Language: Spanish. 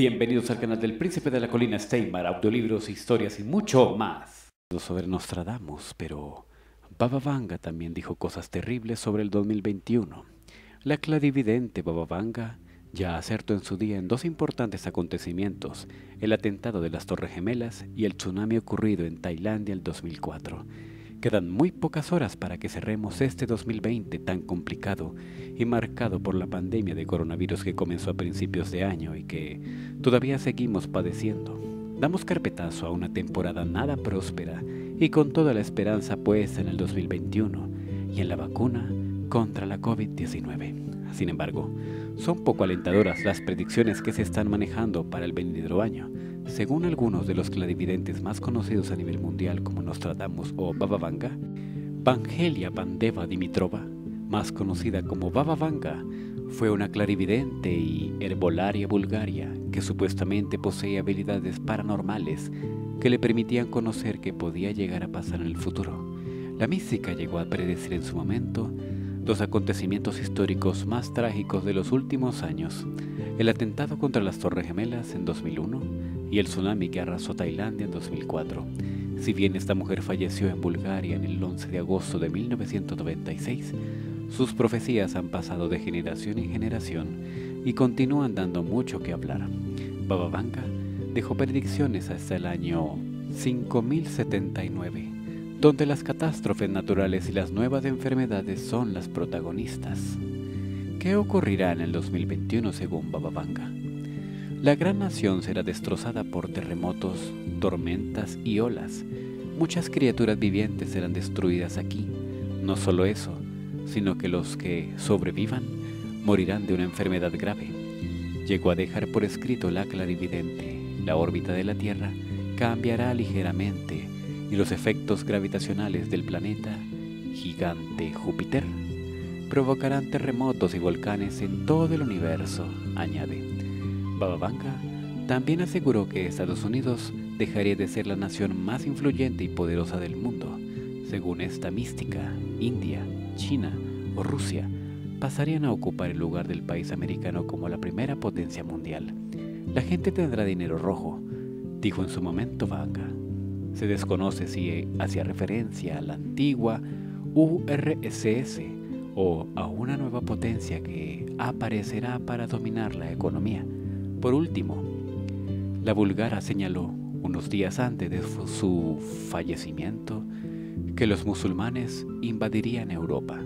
Bienvenidos al canal del Príncipe de la Colina Steimar, audiolibros, historias y mucho más. Sobre Nostradamus, pero Baba Vanga también dijo cosas terribles sobre el 2021. La clarividente Baba Vanga ya acertó en su día en dos importantes acontecimientos, el atentado de las Torres Gemelas y el tsunami ocurrido en Tailandia el 2004. Quedan muy pocas horas para que cerremos este 2020 tan complicado y marcado por la pandemia de coronavirus que comenzó a principios de año y que todavía seguimos padeciendo. Damos carpetazo a una temporada nada próspera y con toda la esperanza puesta en el 2021 y en la vacuna contra la COVID-19. Sin embargo, son poco alentadoras las predicciones que se están manejando para el venidero año. Según algunos de los clarividentes más conocidos a nivel mundial como Nostradamus o Baba Vanga, Vangelia Vandeva Dimitrova, más conocida como Baba Vanga, fue una clarividente y herbolaria bulgaria que supuestamente posee habilidades paranormales que le permitían conocer qué podía llegar a pasar en el futuro. La mística llegó a predecir en su momento los acontecimientos históricos más trágicos de los últimos años, el atentado contra las Torres Gemelas en 2001 y el tsunami que arrasó Tailandia en 2004. Si bien esta mujer falleció en Bulgaria en el 11 de agosto de 1996, sus profecías han pasado de generación en generación y continúan dando mucho que hablar. Baba Vanga dejó predicciones hasta el año 5079. Donde las catástrofes naturales y las nuevas enfermedades son las protagonistas. ¿Qué ocurrirá en el 2021 según Baba Vanga? La gran nación será destrozada por terremotos, tormentas y olas. Muchas criaturas vivientes serán destruidas aquí. No solo eso, sino que los que sobrevivan morirán de una enfermedad grave. Llegó a dejar por escrito la clarividente. La órbita de la Tierra cambiará ligeramente y los efectos gravitacionales del planeta gigante Júpiter provocarán terremotos y volcanes en todo el universo, añade. Baba Vanga también aseguró que Estados Unidos dejaría de ser la nación más influyente y poderosa del mundo. Según esta mística, India, China o Rusia pasarían a ocupar el lugar del país americano como la primera potencia mundial. La gente tendrá dinero rojo, dijo en su momento Vanga. Se desconoce si hacía referencia a la antigua URSS o a una nueva potencia que aparecerá para dominar la economía. Por último, la búlgara señaló unos días antes de su fallecimiento que los musulmanes invadirían Europa.